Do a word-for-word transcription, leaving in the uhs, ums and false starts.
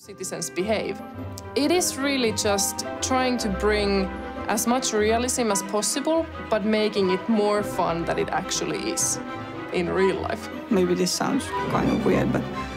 Citizens behave. It is really just trying to bring as much realism as possible, but making it more fun than it actually is in real life. Maybe this sounds kind of weird, but